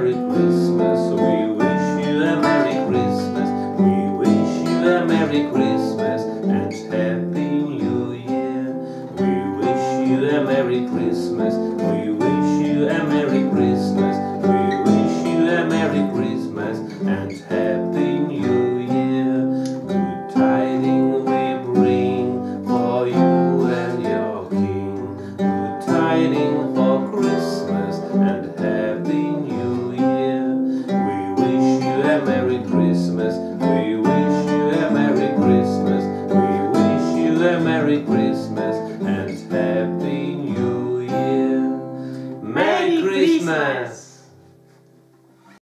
request.